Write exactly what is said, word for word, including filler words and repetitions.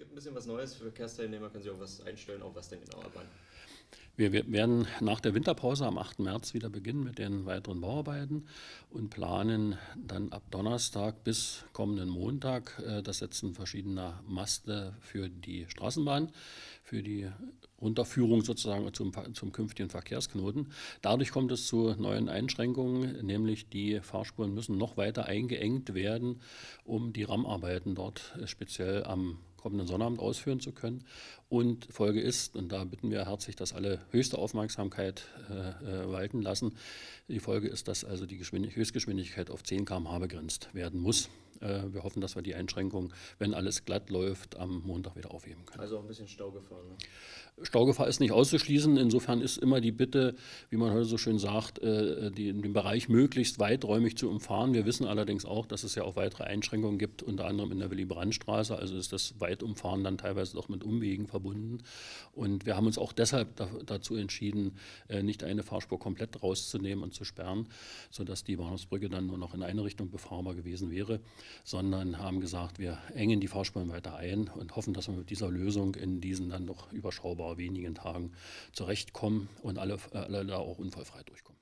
gibt ein bisschen was Neues für Verkehrsteilnehmer. Können Sie auch was einstellen, auch was denn genau arbeiten? Wir werden nach der Winterpause am achten März wieder beginnen mit den weiteren Bauarbeiten und planen dann ab Donnerstag bis kommenden Montag das Setzen verschiedener Maste für die Straßenbahn, für die Unterführung sozusagen zum, zum künftigen Verkehrsknoten. Dadurch kommt es zu neuen Einschränkungen, nämlich die Fahrspuren müssen noch weiter eingeengt werden, um die Rammarbeiten dort speziell am kommenden Sonnabend ausführen zu können. Und Folge ist, und da bitten wir herzlich, dass alle höchste Aufmerksamkeit äh, äh, walten lassen, die Folge ist, dass also die Geschwindig- Höchstgeschwindigkeit auf zehn Kilometer pro Stunde begrenzt werden muss. Äh, wir hoffen, dass wir die Einschränkung, wenn alles glatt läuft, am Montag wieder aufheben können. Also auch ein bisschen Staugefahr, ne? Staugefahr ist nicht auszuschließen. Insofern ist immer die Bitte, wie man heute so schön sagt, äh, die, den Bereich möglichst weiträumig zu umfahren. Wir wissen allerdings auch, dass es ja auch weitere Einschränkungen gibt, unter anderem in der Willy-Brandt-Straße. Also ist das Weitumfahren dann teilweise auch mit Umwegen verbunden. Und wir haben uns auch deshalb da, dazu entschieden, äh, nicht eine Fahrspur komplett rauszunehmen und zu sperren, sodass die Bahnhofsbrücke dann nur noch in eine Richtung befahrbar gewesen wäre, sondern haben gesagt, wir engen die Fahrspuren weiter ein und hoffen, dass wir mit dieser Lösung in diesen dann doch überschaubar wenigen Tagen zurechtkommen und alle, alle da auch unfallfrei durchkommen.